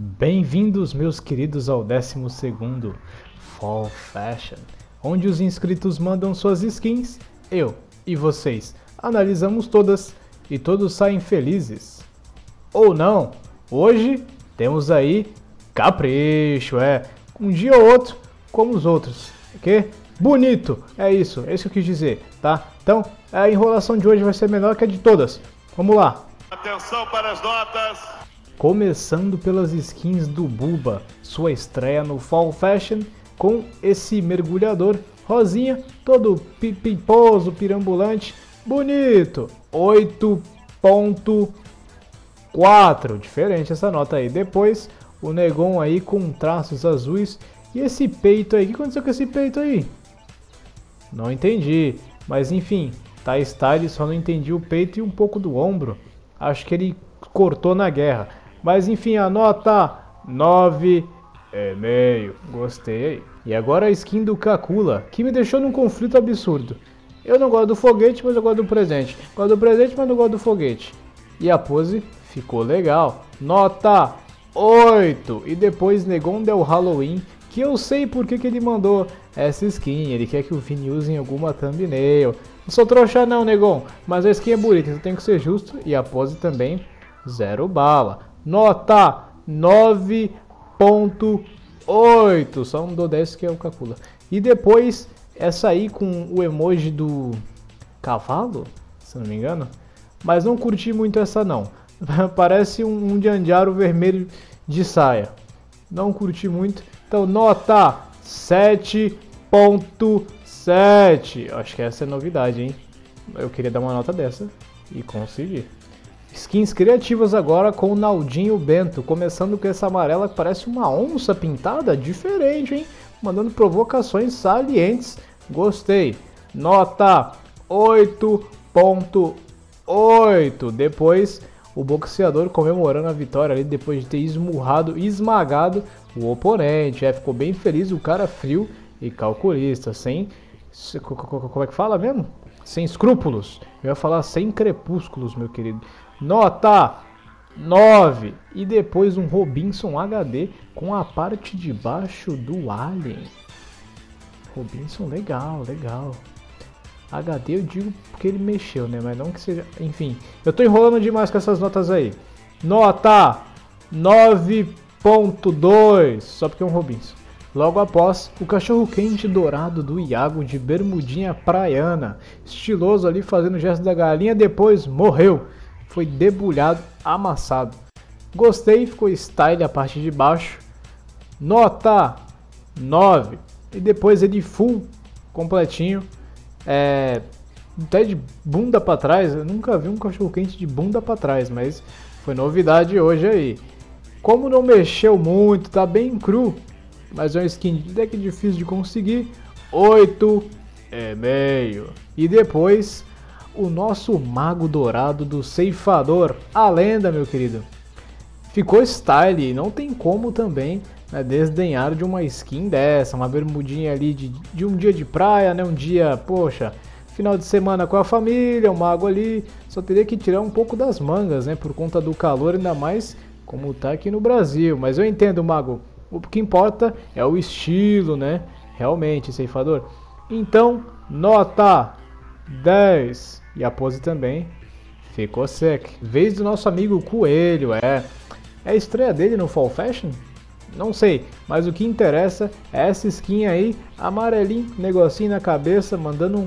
Bem-vindos, meus queridos, ao 12º Fall Fashion, onde os inscritos mandam suas skins, eu e vocês analisamos todas e todos saem felizes. Ou não, hoje temos aí capricho, um dia ou outro como os outros, ok? Bonito, é isso que eu quis dizer, tá? Então, a enrolação de hoje vai ser menor que a de todas, vamos lá. Atenção para as notas. Começando pelas skins do Buba, sua estreia no Fall Fashion com esse mergulhador rosinha, todo pimposo, pirambulante, bonito, 8.4, diferente essa nota aí. Depois o Negon aí com traços azuis e esse peito aí, o que aconteceu com esse peito aí? Não entendi, mas enfim, tá style, só não entendi o peito e um pouco do ombro, acho que ele cortou na guerra. Mas enfim, a nota 9,5. Gostei. E agora a skin do Kakula, que me deixou num conflito absurdo. Eu não gosto do foguete, mas eu gosto do presente. Gosto do presente, mas não gosto do foguete. E a pose ficou legal. Nota 8. E depois Negon Del Halloween, que eu sei porque que ele mandou essa skin. Ele quer que o Vini use em alguma thumbnail. Não sou trouxa não, Negon. Mas a skin é bonita, então tem que ser justo. E a pose também. Zero bala. Nota 9.8. Só não dou 10 que é o Kakula. E depois essa aí com o emoji do cavalo, se não me engano. Mas não curti muito essa não. Parece um Jandiaro vermelho de saia. Não curti muito. Então nota 7.7. Acho que essa é novidade, hein? Eu queria dar uma nota dessa e consegui. Skins criativas agora com o Naldinho Bento, começando com essa amarela que parece uma onça pintada, diferente, hein? Mandando provocações salientes, gostei. Nota 8.8. Depois o boxeador comemorando a vitória ali depois de ter esmurrado e esmagado o oponente, ficou bem feliz, o cara frio e calculista, sem... como é que fala mesmo? Sem escrúpulos, eu ia falar sem crepúsculos, meu querido. Nota 9. E depois um Robinson HD com a parte de baixo do Alien. Robinson, legal, legal. HD eu digo porque ele mexeu, né? Mas não que seja... Enfim, eu tô enrolando demais com essas notas aí. Nota 9.2. Só porque é um Robinson. Logo após, o cachorro-quente dourado do Iago de bermudinha praiana. Estiloso ali fazendo o gesto da galinha, depois morreu. Foi debulhado, amassado. Gostei, ficou style a parte de baixo. Nota 9. E depois ele full, completinho. Até de bunda pra trás, eu nunca vi um cachorro-quente de bunda pra trás, mas foi novidade hoje aí. Como não mexeu muito, tá bem cru, mas é uma skin até que difícil de conseguir, 8,5. E depois, o nosso mago dourado do ceifador, a lenda, meu querido. Ficou style, não tem como também, né, desdenhar de uma skin dessa, uma bermudinha ali de um dia de praia, né, um dia, poxa, final de semana com a família, o mago ali, só teria que tirar um pouco das mangas, né, por conta do calor, ainda mais como tá aqui no Brasil, mas eu entendo, mago. O que importa é o estilo, né? Realmente, ceifador. Então, nota 10. E a pose também ficou seca. Vez do nosso amigo Coelho, É a estreia dele no Fall Fashion? Não sei, mas o que interessa é essa skin aí, amarelinho, negocinho na cabeça, mandando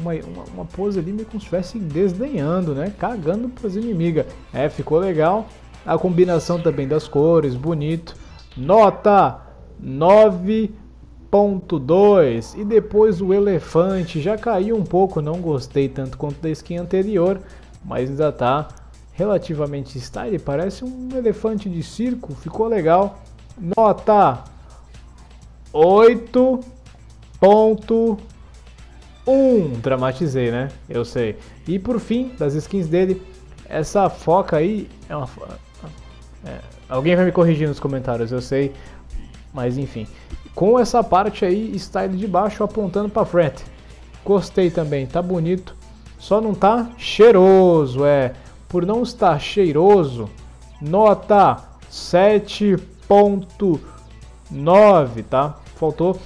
uma pose ali meio como se estivesse desdenhando, né? Cagando pras inimigas. Ficou legal. A combinação também das cores, bonito. Nota 9.2. E depois o elefante já caiu um pouco, não gostei tanto quanto da skin anterior, mas ainda tá relativamente style, parece um elefante de circo, ficou legal. Nota 8.1. Dramatizei, né? Eu sei. E por fim, das skins dele, essa foca aí é uma foca. Alguém vai me corrigir nos comentários, eu sei, mas enfim, com essa parte aí, style de baixo apontando pra frente, gostei também, tá bonito, só não tá cheiroso, por não estar cheiroso, nota 7.9, tá? Faltou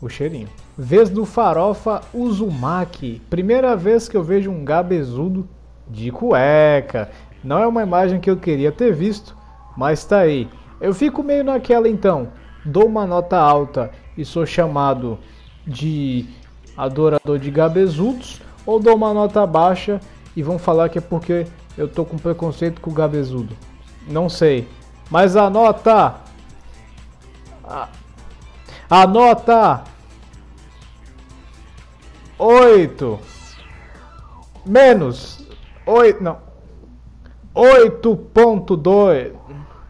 o cheirinho. Vez do Farofa Uzumaki. Primeira vez que eu vejo um gabezudo de cueca. Não é uma imagem que eu queria ter visto, mas tá aí. Eu fico meio naquela então. Dou uma nota alta e sou chamado de adorador de gabezudos, ou dou uma nota baixa e vão falar que é porque eu tô com preconceito com o gabezudo. Não sei. Mas a nota... A nota... 8. Menos... 8... Não. 8.2.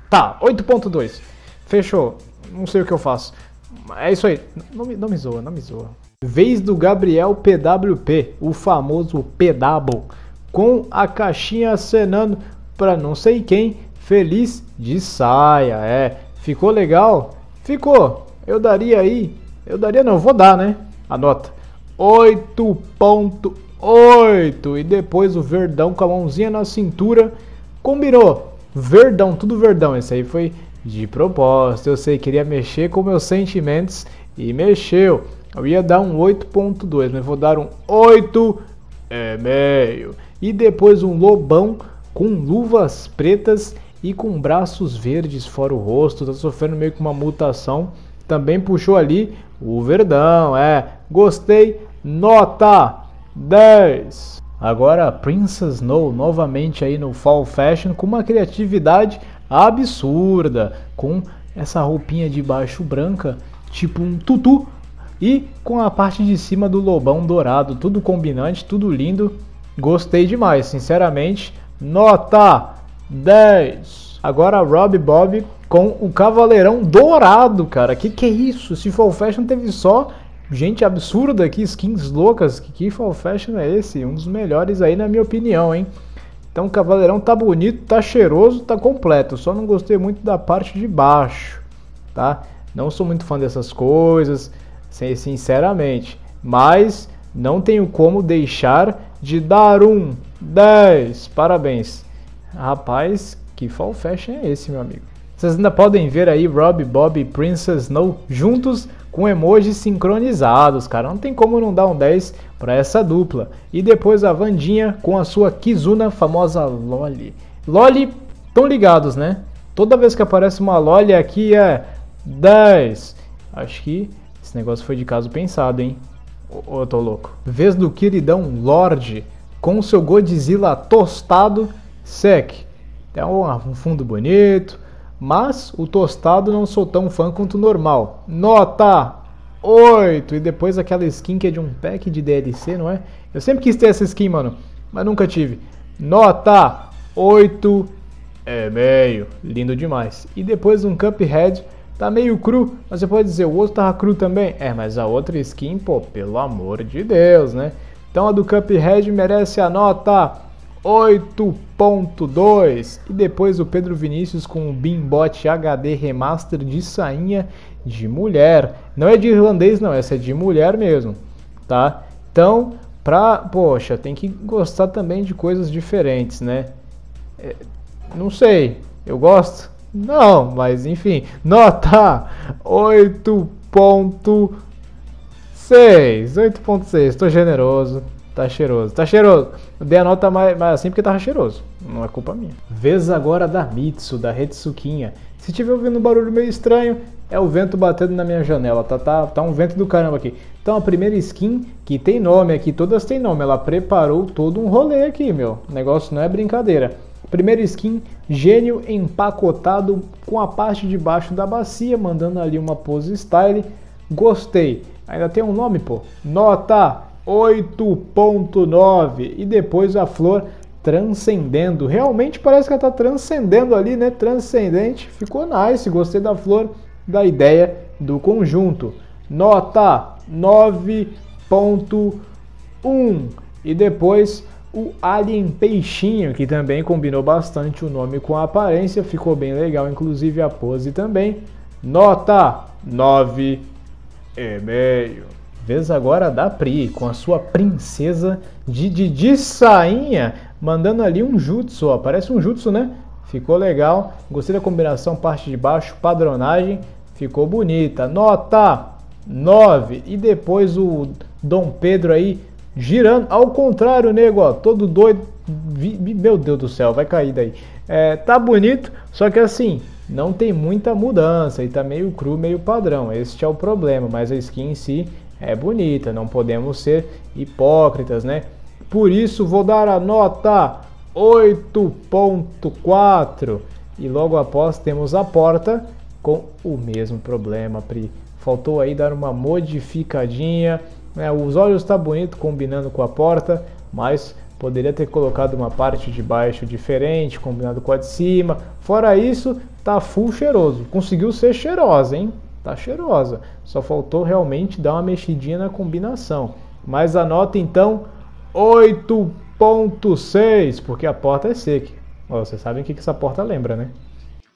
Tá, 8.2. Fechou. Não sei o que eu faço. É isso aí. Não me zoa, não me zoa. Vez do Gabriel PWP, o famoso P-Double, com a caixinha acenando pra não sei quem, feliz de saia. É, ficou legal? Ficou. Eu daria aí, vou dar, né? A nota 8.8. E depois o Verdão com a mãozinha na cintura, combinou. Verdão, tudo verdão. Esse aí foi de propósito. Eu sei, queria mexer com meus sentimentos e mexeu. Eu ia dar um 8.2, mas vou dar um 8,5. E depois um lobão com luvas pretas e com braços verdes fora o rosto. Tá sofrendo meio que uma mutação. Também puxou ali o verdão, é. Gostei. Nota 10. Agora Princess Snow novamente aí no Fall Fashion com uma criatividade absurda. Com essa roupinha de baixo branca, tipo um tutu. E com a parte de cima do lobão dourado, tudo combinante, tudo lindo. Gostei demais, sinceramente. Nota 10. Agora Rob Bob com o cavaleirão dourado, cara. Que é isso? Se Fall Fashion teve só gente absurda aqui, skins loucas. Que Fall Fashion é esse? Um dos melhores aí na minha opinião, hein? Então o cavaleirão tá bonito, tá cheiroso, tá completo. Só não gostei muito da parte de baixo, tá? Não sou muito fã dessas coisas, sinceramente, mas não tenho como deixar de dar um 10. Parabéns, rapaz, que Fall Fashion é esse, meu amigo? Vocês ainda podem ver aí Rob, Bob e Princess Snow juntos com emojis sincronizados, cara. Não tem como não dar um 10 para essa dupla. E depois a Wandinha com a sua Kizuna, famosa Loli. Loli, tão ligados, né? Toda vez que aparece uma Loli aqui é 10. Acho que esse negócio foi de caso pensado, hein? Ô, eu tô louco. Vez do queridão Lorde com seu Godzilla tostado sec. É um fundo bonito, mas o tostado não sou tão fã quanto o normal. Nota 8. E depois aquela skin que é de um pack de DLC, não é? Eu sempre quis ter essa skin, mano, mas nunca tive. Nota 8,5. Lindo demais. E depois um Cuphead. Tá meio cru, mas você pode dizer, o outro tava cru também. É, mas a outra skin, pô, pelo amor de Deus, né? Então a do Cuphead merece a nota 8.2. E depois o Pedro Vinícius com o Bimbot HD Remaster de sainha de mulher. Não é de irlandês, não, essa é de mulher mesmo, tá? Então, poxa, tem que gostar também de coisas diferentes, né? É, não sei, eu gosto... Não, mas enfim, nota 8.6, 8.6, tô generoso, tá cheiroso, Eu dei a nota mais assim porque tava cheiroso, não é culpa minha. Vez agora da Mitsu, da Retsuquinha. Se tiver ouvindo um barulho meio estranho, é o vento batendo na minha janela, tá um vento do caramba aqui. Então a primeira skin que tem nome aqui, todas tem nome, ela preparou todo um rolê aqui, meu, o negócio não é brincadeira. Primeira skin, gênio empacotado com a parte de baixo da bacia, mandando ali uma pose style. Gostei. Ainda tem um nome, pô. Nota 8.9. E depois a flor transcendendo. Realmente parece que ela tá transcendendo ali, né? Transcendente. Ficou nice. Gostei da flor, da ideia do conjunto. Nota 9.1. E depois... o Alien Peixinho, que também combinou bastante o nome com a aparência, ficou bem legal, inclusive a pose também. Nota 9,5. Vez agora da Pri, com a sua princesa de sainha, mandando ali um jutsu, ó. Parece um jutsu, né? Ficou legal. Gostei da combinação parte de baixo, padronagem. Ficou bonita. Nota 9. E depois o Dom Pedro aí girando. Ao contrário, nego, ó. Todo doido. Meu Deus do céu, vai cair daí. É, tá bonito, só que assim, não tem muita mudança. E tá meio cru, meio padrão. Este é o problema. Mas a skin em si é bonita. Não podemos ser hipócritas, né? Por isso, vou dar a nota 8.4. E logo após temos a porta com o mesmo problema, Pri. Faltou aí dar uma modificadinha, né? Os olhos tá bonito combinando com a porta, mas poderia ter colocado uma parte de baixo diferente, combinado com a de cima. Fora isso, tá full cheiroso. Conseguiu ser cheirosa, hein? Tá cheirosa. Só faltou realmente dar uma mexidinha na combinação. Mas a nota então 8.6, porque a porta é seca. Ó, vocês sabem o que essa porta lembra, né?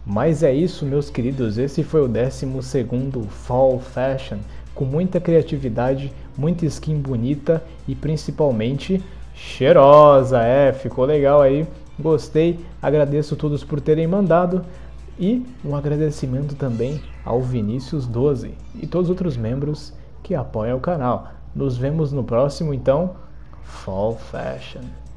Mas é isso, meus queridos, esse foi o 12º Fall Fashion, com muita criatividade, muita skin bonita e principalmente cheirosa. É, ficou legal aí, gostei, agradeço a todos por terem mandado e um agradecimento também ao Vinicius12 e todos os outros membros que apoiam o canal. Nos vemos no próximo, então, Fall Fashion.